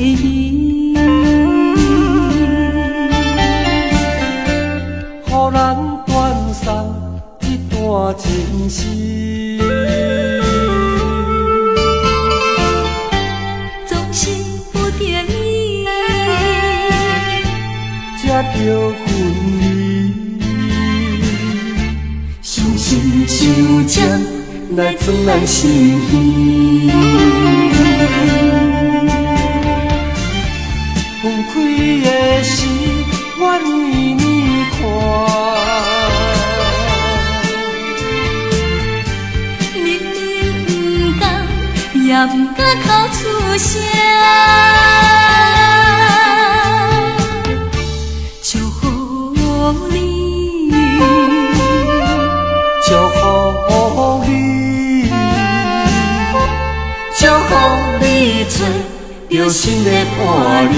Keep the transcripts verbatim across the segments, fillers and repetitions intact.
予咱传送一段情诗，总是不得已，才着分离，相心相针来装咱心意。 分开的时，我为你看，明明不甘，也不敢哭出声，祝福你，祝福你，祝福你做。 有心的伴侣。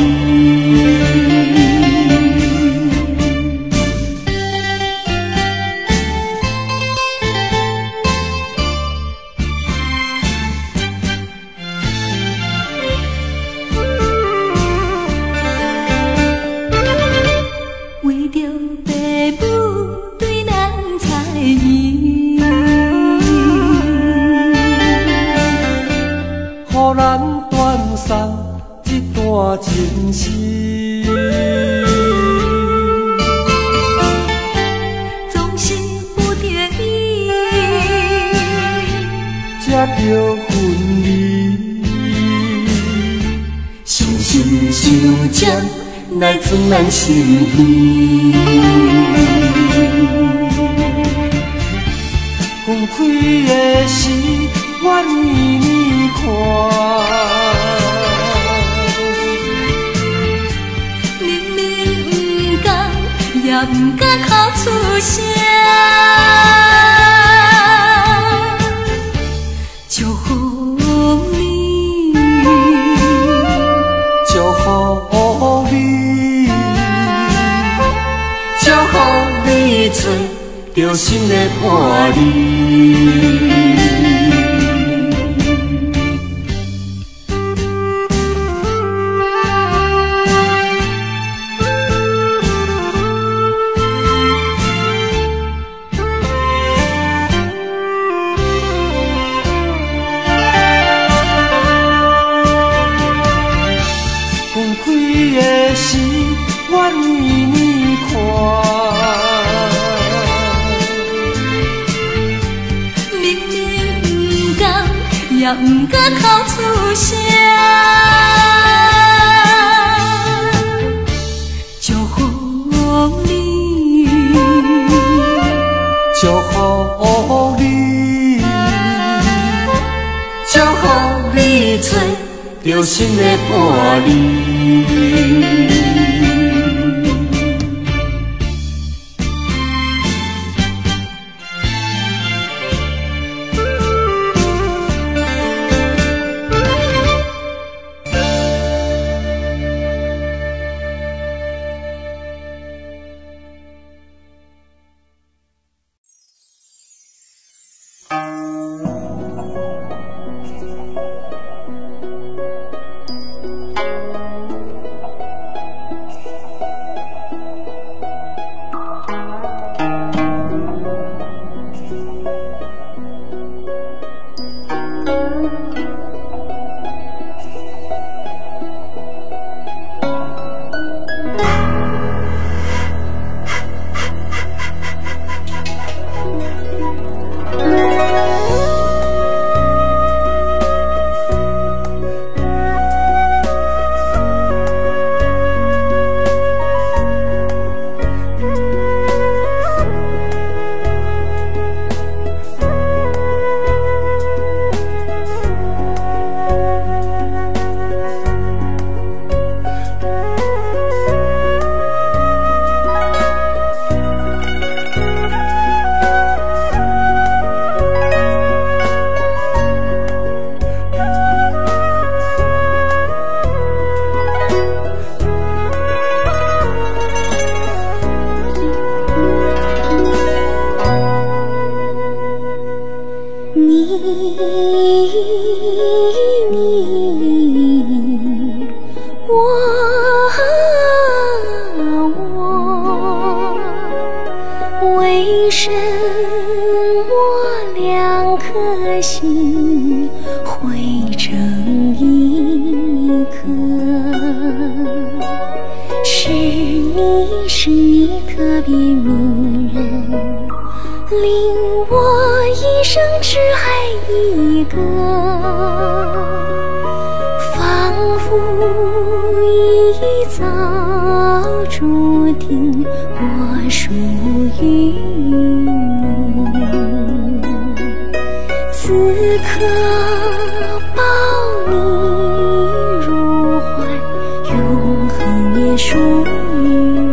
情诗总是不得已，才着分离。相心相针来装咱心意。分开的时，我为你看。 也不敢哭出声，祝福你，祝福你，祝福你做着心的伴侣。 不敢哭出声，祝福你，祝福你，祝福你做着心的伴侣。是你特别迷人，令我一生只爱一个，仿佛已早注定我属于你，此刻抱你入怀，永恒也属于我。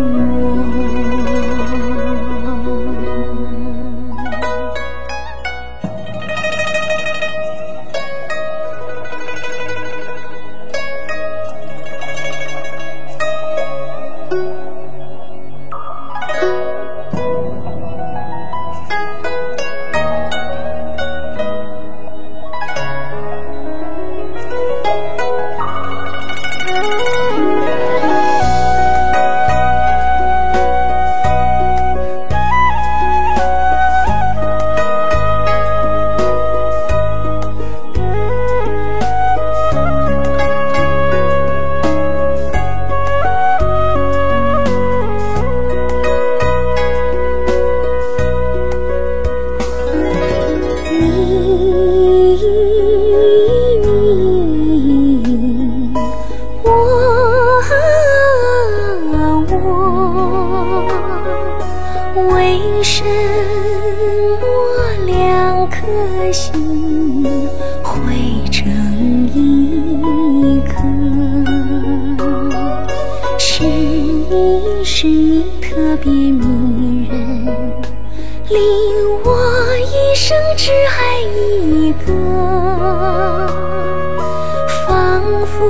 为什么两颗心汇成一颗？是你，是你特别迷人，令我一生只爱一个，仿佛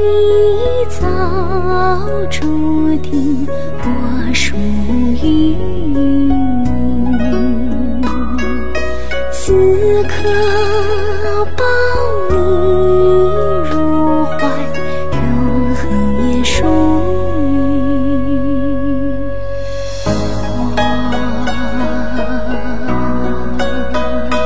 已早注定我属于你，此刻抱你入怀，永恒也属于我。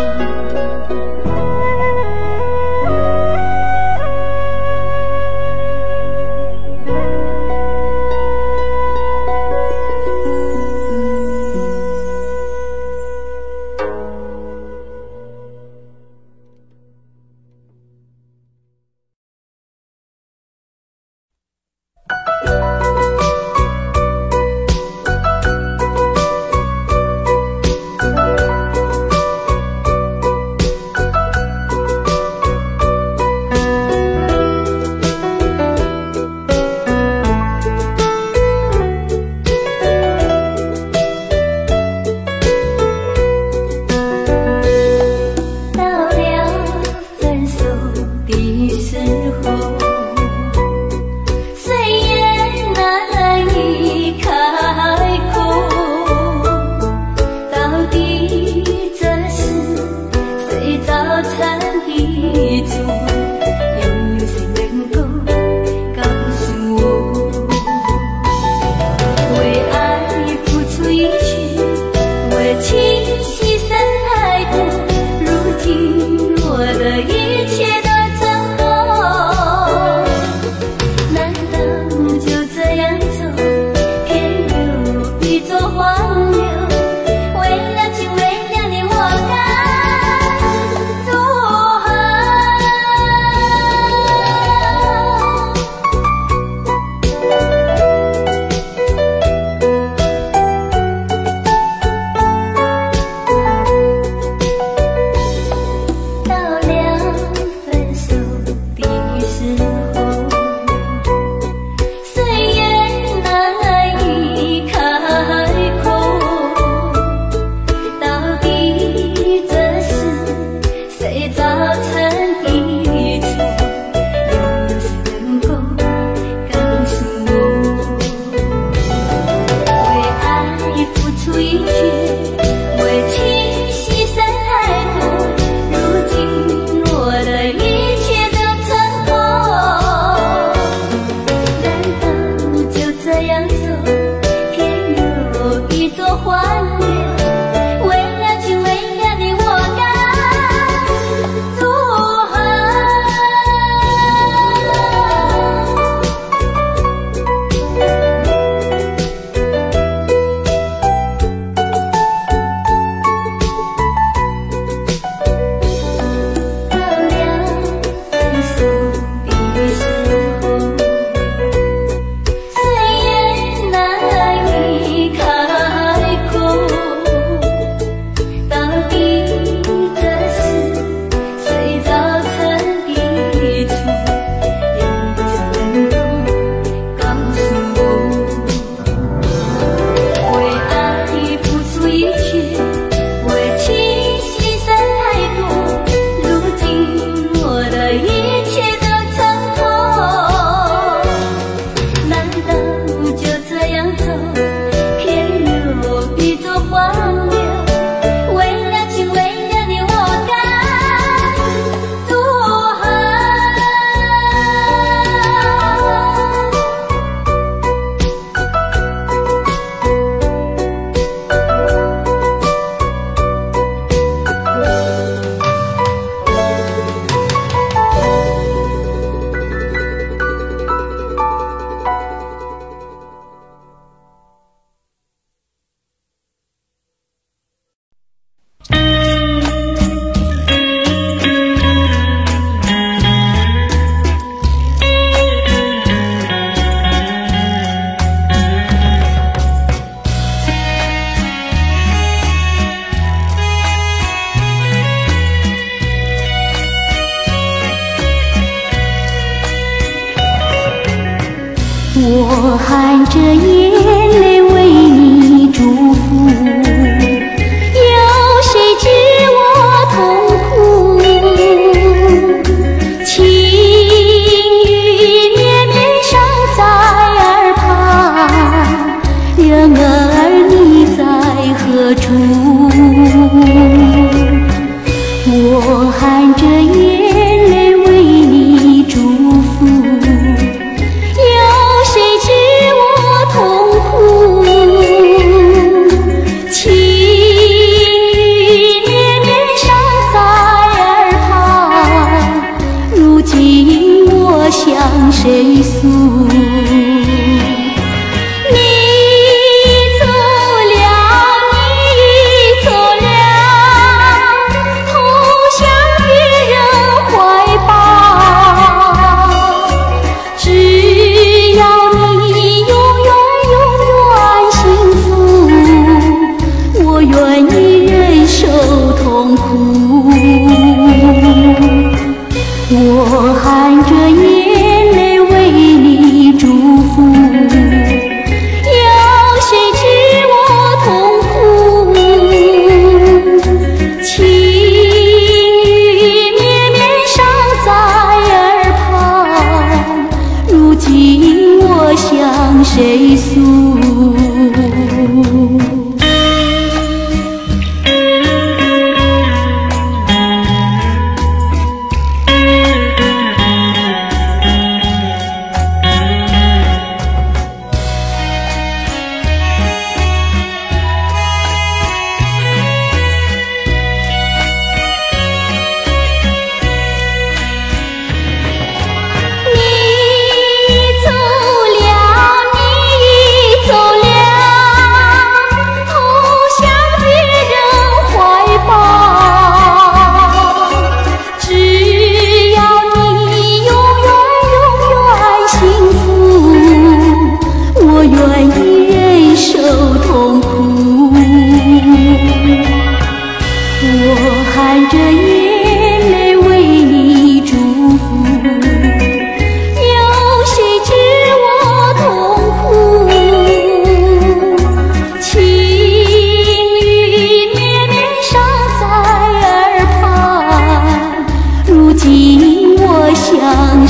我含着眼泪为你祝福，有谁知我痛苦？情雨绵绵捎在耳畔，然而你在何处？我含着眼泪为你祝福。谁诉？你走了，你走了，投向别人怀抱。只要你永远永远幸福，我愿意忍受痛苦。我含着眼。谁诉？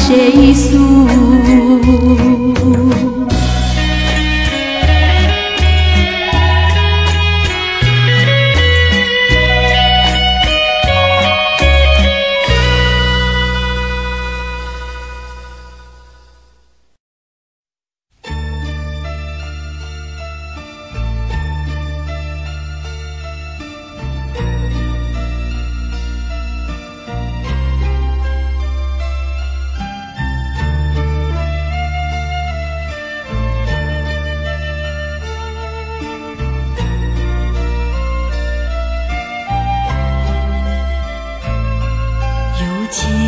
谁诉？See you.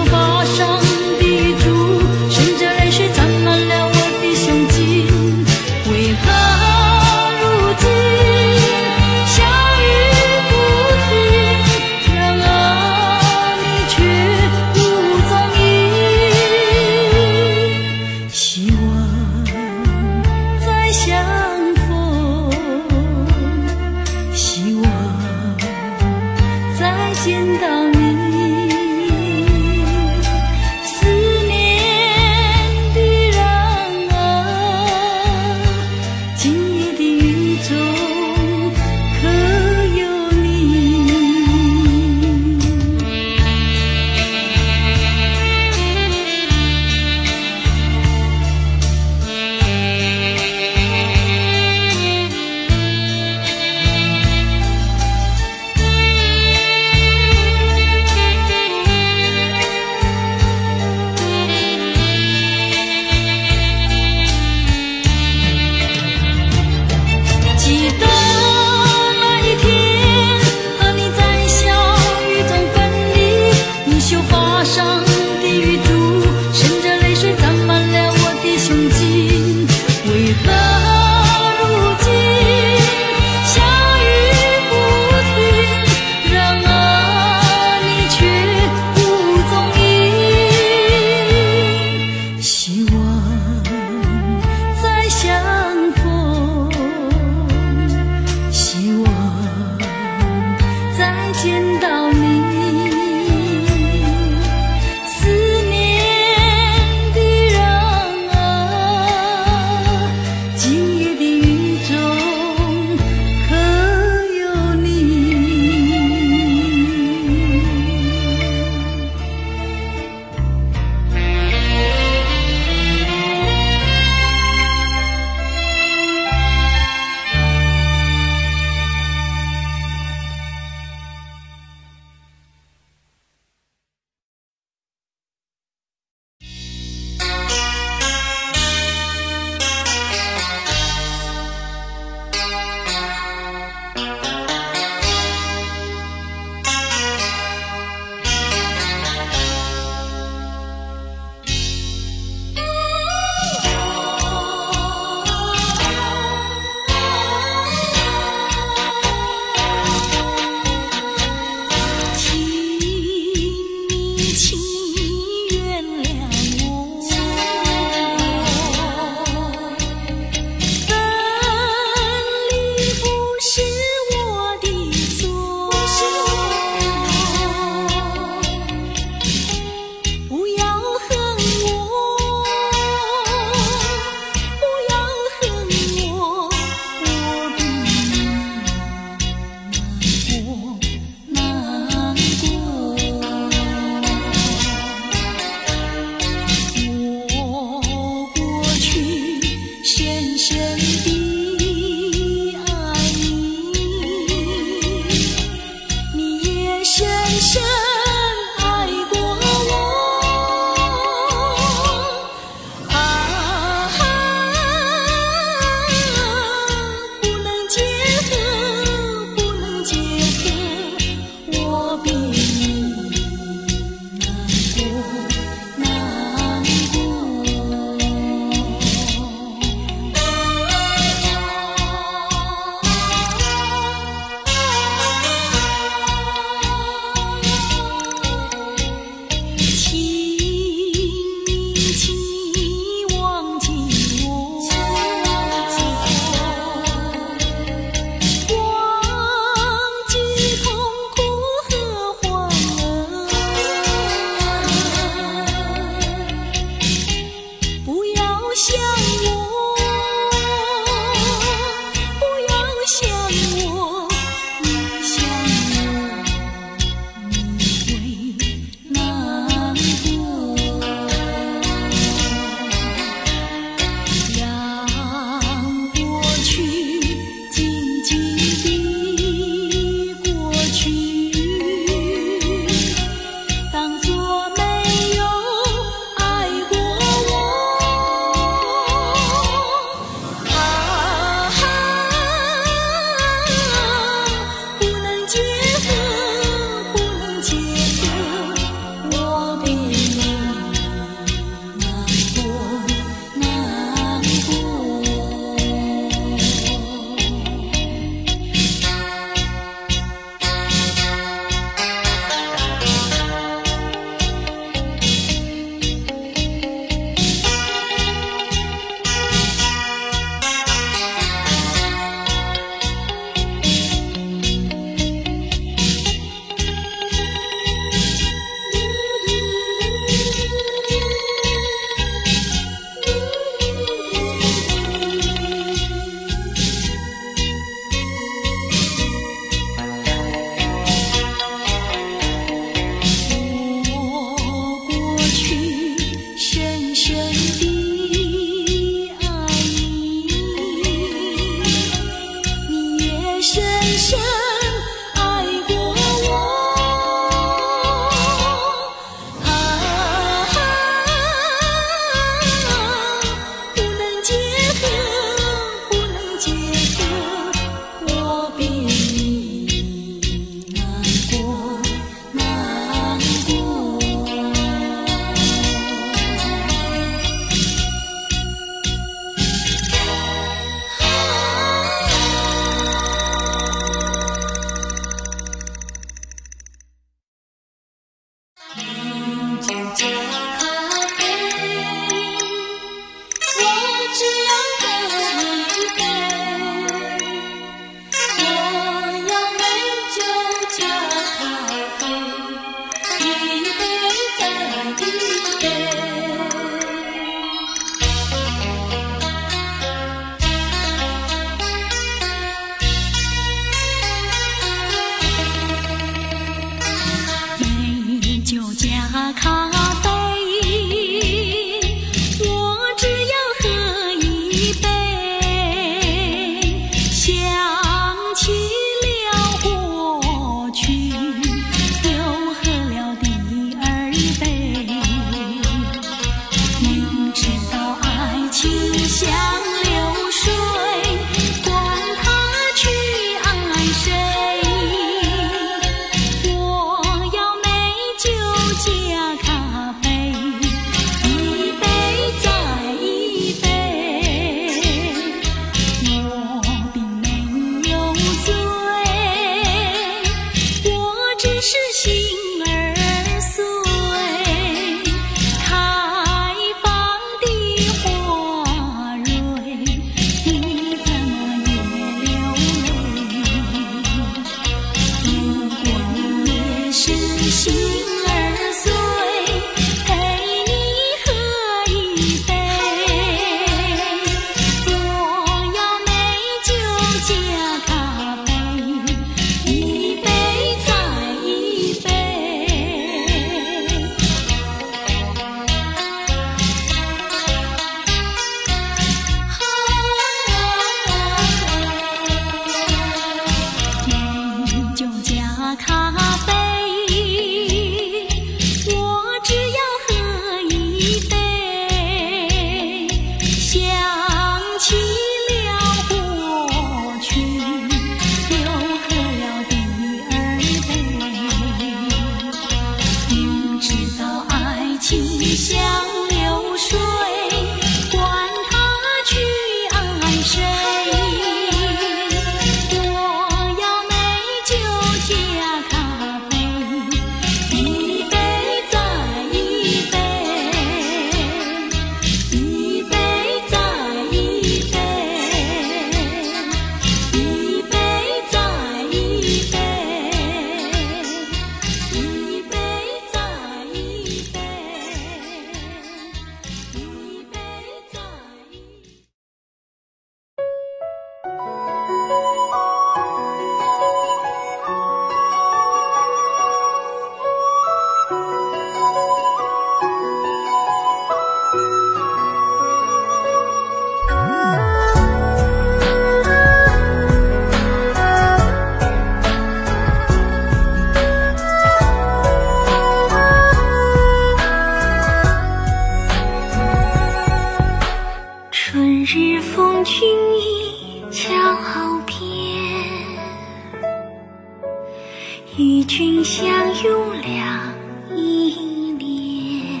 与君相拥了一年，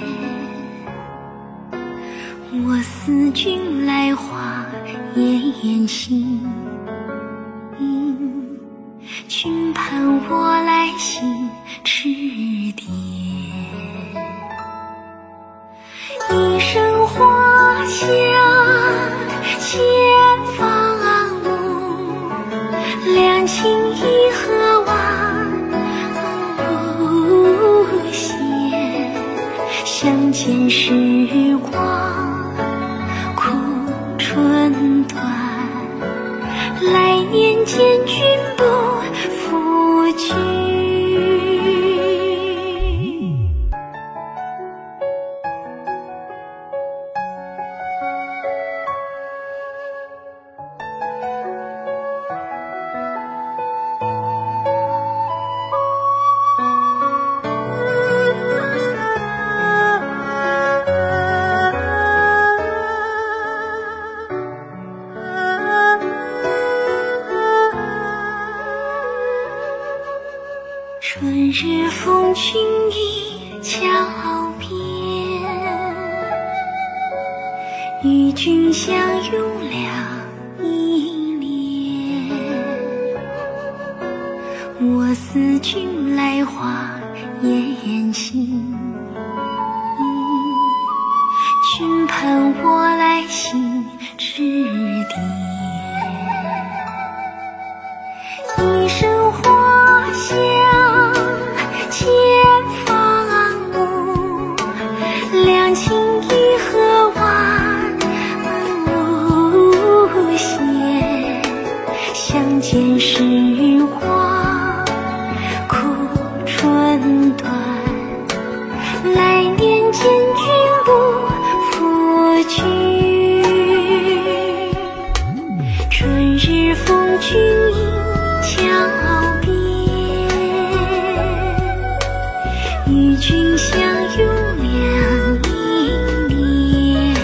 我思君来花夜宴心，君盼我来信迟点。一生花香千方物，两情一合望无限。相见时光苦春短，来年见君不负君。春日风情一桥边，与君相拥了一年，我思君来花夜心，君盼我来信迟点。一生花香千方物，两情一合万物闲。相见时光苦春短，来年见君不负君。春日风君一桥与君相拥了一年，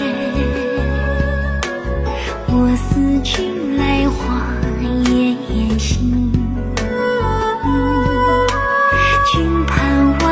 我思君来花夜心，君盼我。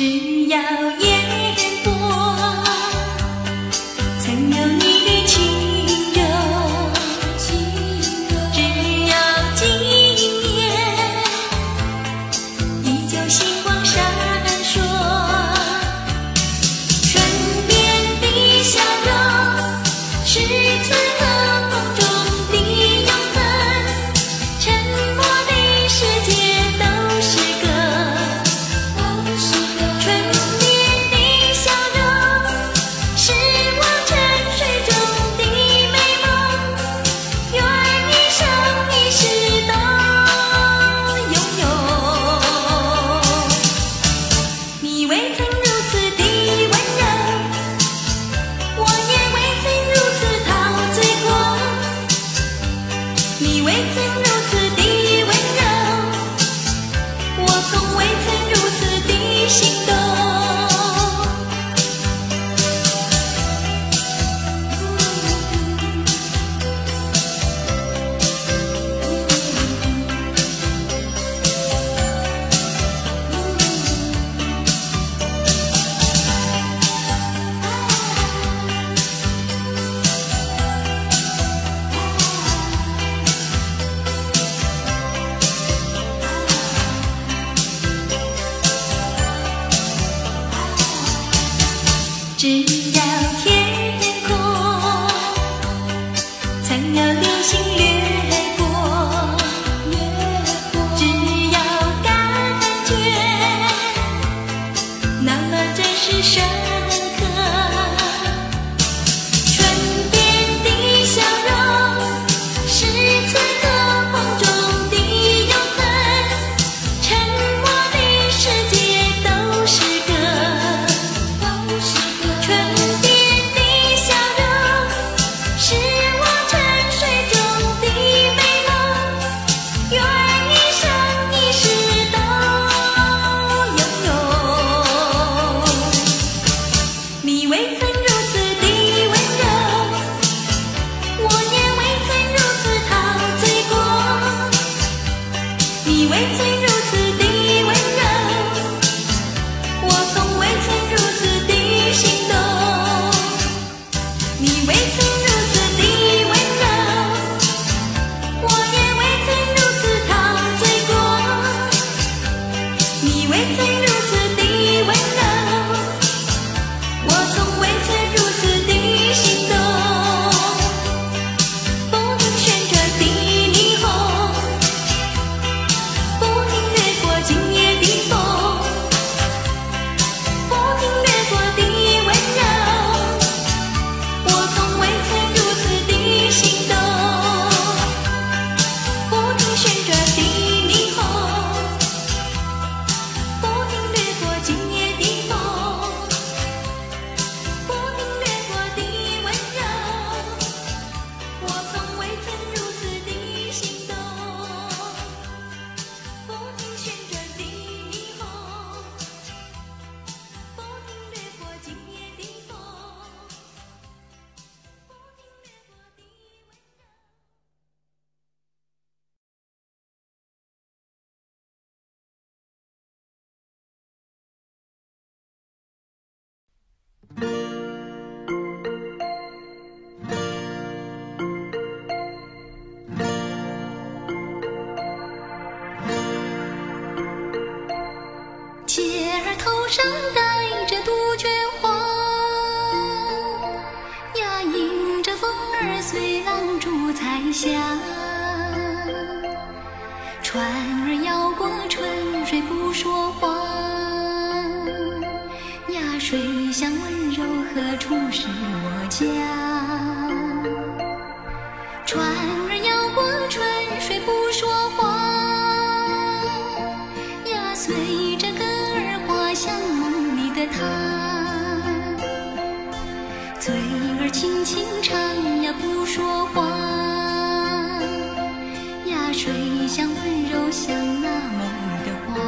只要眼多，才有你的情柔。只要今夜，依旧星光闪烁。唇边的笑容，是此刻梦中的永恒。沉默的世界都是歌。只要天空，才有流星掠过。只要感觉，那么真实深刻。唇边的笑容，是此刻梦中的永恒。沉默的世界都是歌。都是唇边的笑容，是我沉睡中的美梦，愿一生一世都拥有。你未曾如此的温柔，我也未曾如此陶醉过。你未曾如此的温柔，我从未曾如此的心动。你未曾如此的温柔，我也未曾如此陶醉过。你未曾如此的温柔，我从未曾如此的心动。风旋转的霓虹，不停掠过今夜的风，不停掠过的温柔，我从未曾如此的心动。不停旋转的霓虹，不停掠过今夜的风，不停掠过的温柔，我从未曾如此的心动。不停旋转的霓虹，不停掠过今夜的风。不停掠过的温柔。姐儿头上戴着杜鹃花，呀迎着风儿随浪逐彩霞。船儿摇过春水不说话，呀水乡温柔何处是我家。船儿摇过春水不说话，呀随着歌儿滑向梦里的他。嘴儿轻轻唱呀不说话，呀水乡温柔像那梦儿的花。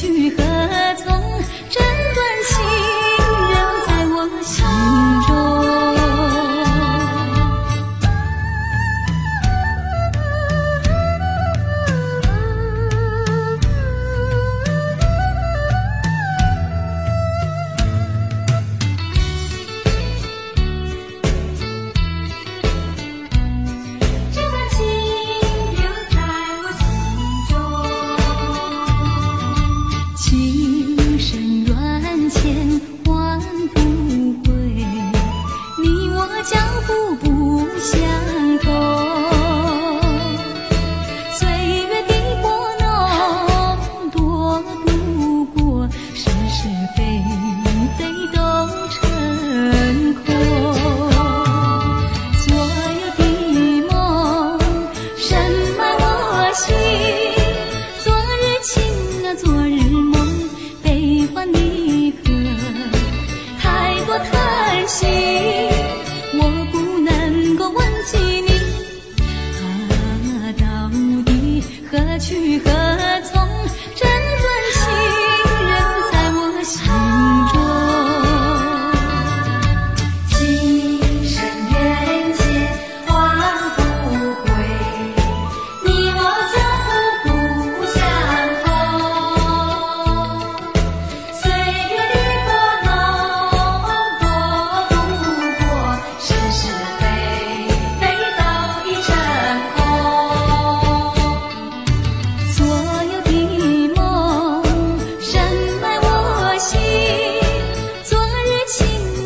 去何从？斩断心留在我心中。斩断心留在我心中。情深缘浅换不回，你我江湖不相逢。岁月的波动躲不过，是是非非都成空。所有的梦深埋我心，昨日情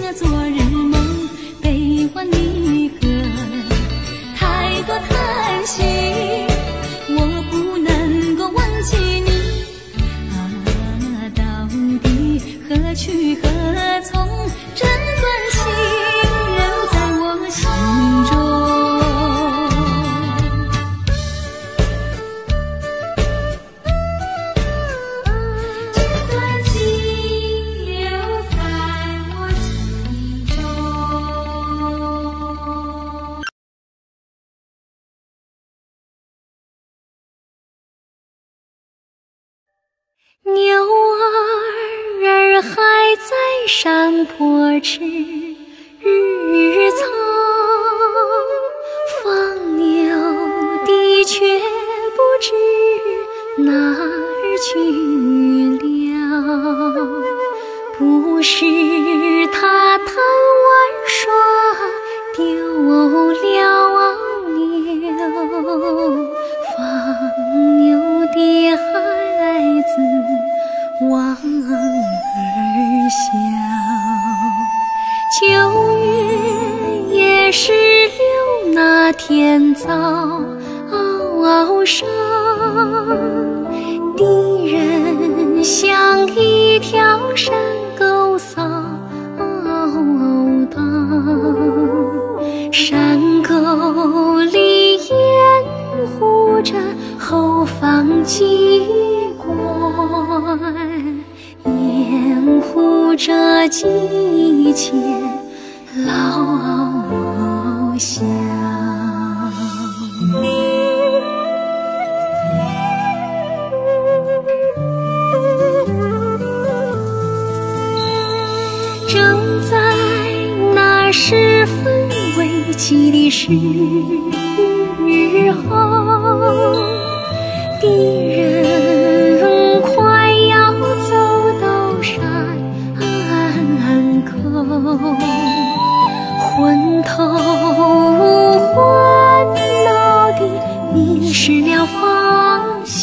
啊昨日梦，悲欢离合太多叹息，我不能够忘记你。啊，到底何去何从？斩断心留在我心中。情深缘浅换不回，你我江湖不相逢。岁月的波动躲不过，是是非非都已成空。所有的梦深埋我心，昨日情啊昨日梦，悲欢离合太多叹息，我不能够忘记你。啊，到底何去何从？斩断心留在我心中。这段情留在我心中。牛儿儿还在山坡吃日草，放牛的却不知哪儿去了。不是他贪玩耍丢了牛，放牛的孩子望儿笑。九月也是六那天早上，敌人像一条山沟扫荡，山沟里掩护着后方机关，掩护着季节老乡。正在那十分危急的时候，敌人快要走到山口，昏头昏脑地迷失了方向，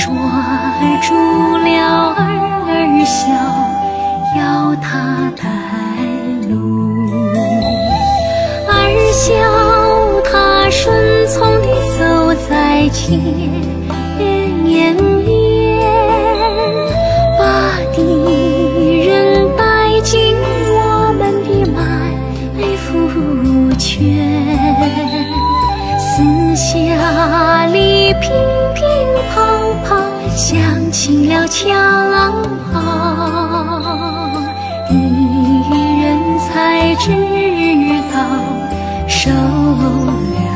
抓住了儿小，要他带路。儿小他顺从地走在前面，把敌人带进我们的埋伏圈。四下里乒乒乓乓响起了枪炮，敌人才知道受了骗。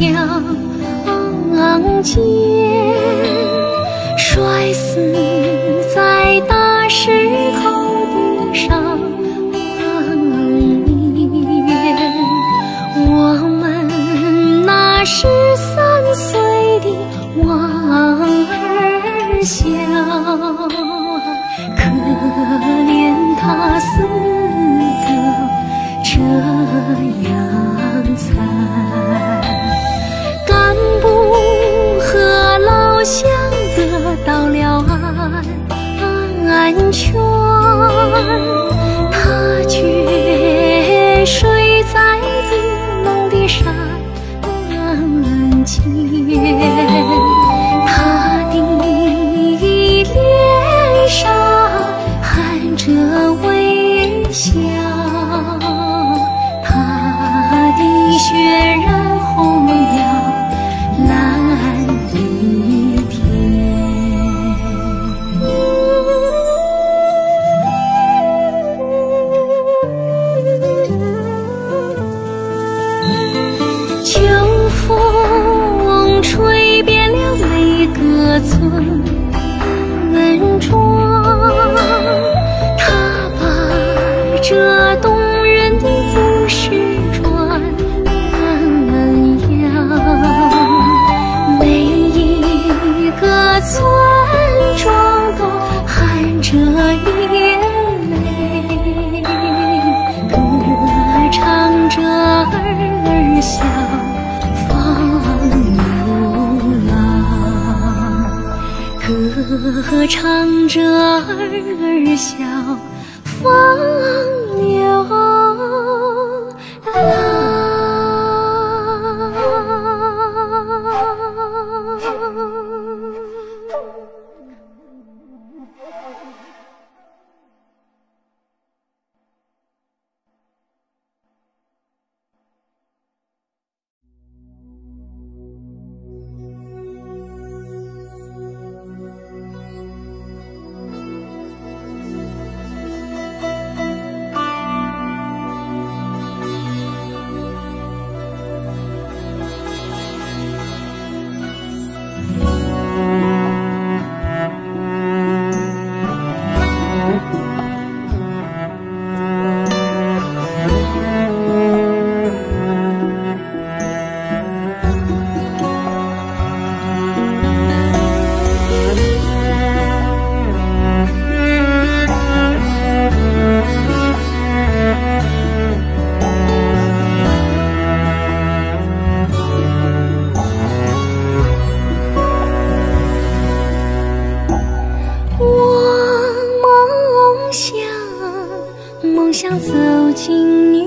跳昂间，摔死在大石头地上荒野。我们那十三岁的王儿小，可怜他死得这样惨。 想得到了安全，他却睡在冰冷的山间。他的脸上含着微笑，他的血染红了蓝雨。 村庄，他把这动人的故事传扬。每一个村庄都含着眼泪，歌唱着儿小。 歌唱着儿小放牛郎。寂寞。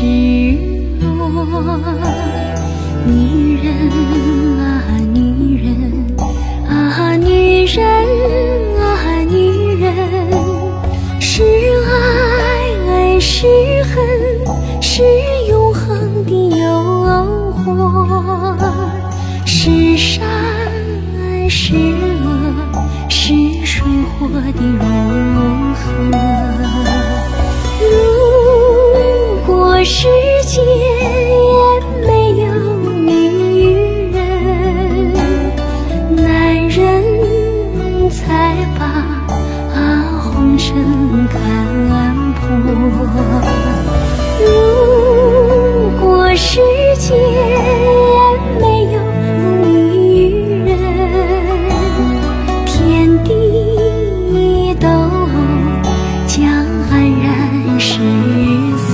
是我女人啊女人啊女人啊女人，是爱爱是恨是永恒的诱惑，是山是恶是水火的融合。世界也没有你与人，男人才把啊红尘看破。如果世界也没有你与人，天地都将黯然失色。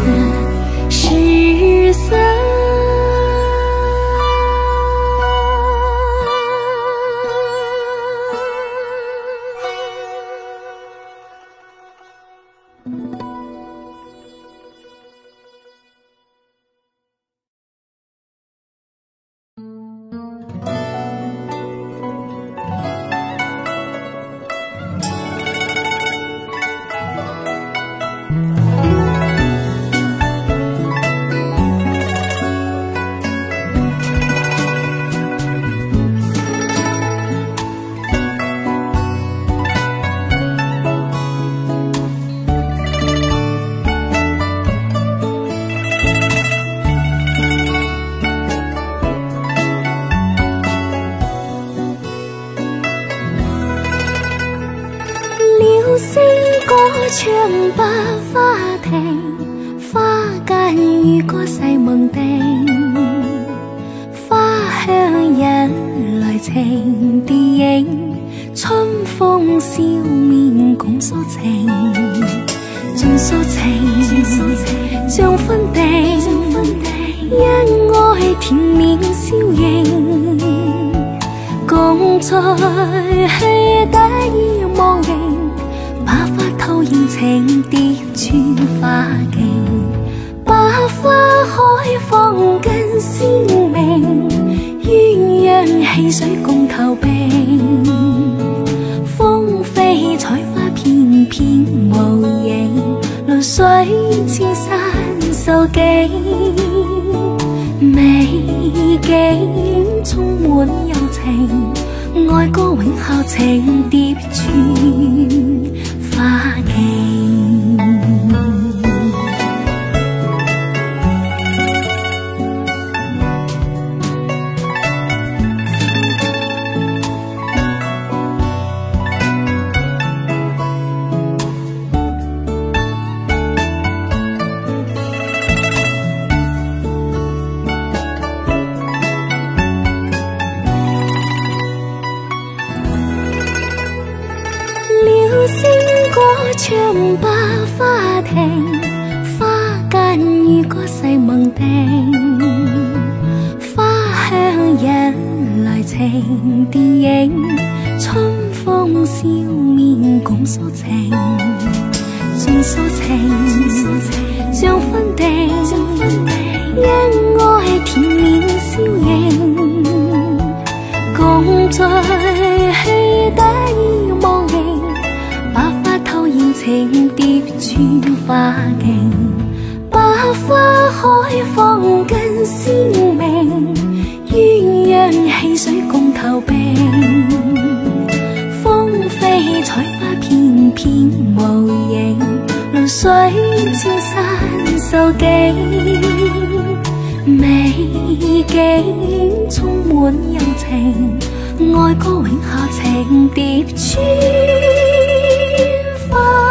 Trường ba phá thành phá cạn như có say mừng tên phá hương nhân lời thành tiếng xuân phong siêu mình cũng số thành chung số thành chung phân thành nhân ngôi thình mình siêu hình công trời hay đã như mong hình ba phá thâu yên thành tiết chuyên phá kênh ba phá hỏi phòng cân xin mình duyên nhân hay giới cùng thảo bên phong phê thói phá phiền phiền màu dành lối xoáy trên sàn sâu kênh mây kênh chung muốn nhau thành ngói có vĩnh hào thành tiết chuyên phá kênh. Liêu sinh có trường ba phá thành phá can như có say mừng tên phá hương nhân lời thành tiếng xuân phong siêu mình cũng số thành xuân số thành trong phân thành nhân ngôi thì mình siêu hình công trời hay đã như mong hình thành tiếp chuyên phá kênh ba phá hỏi phòng cân xin mình duyên nhân hay giới cùng thảo bên phong phê thói phá phiền phiền màu dành lối xoáy trên sàn sâu kênh mây kênh chung muốn nhau thành ngồi có vĩnh hào thành tiếp chuyên phá.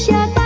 下。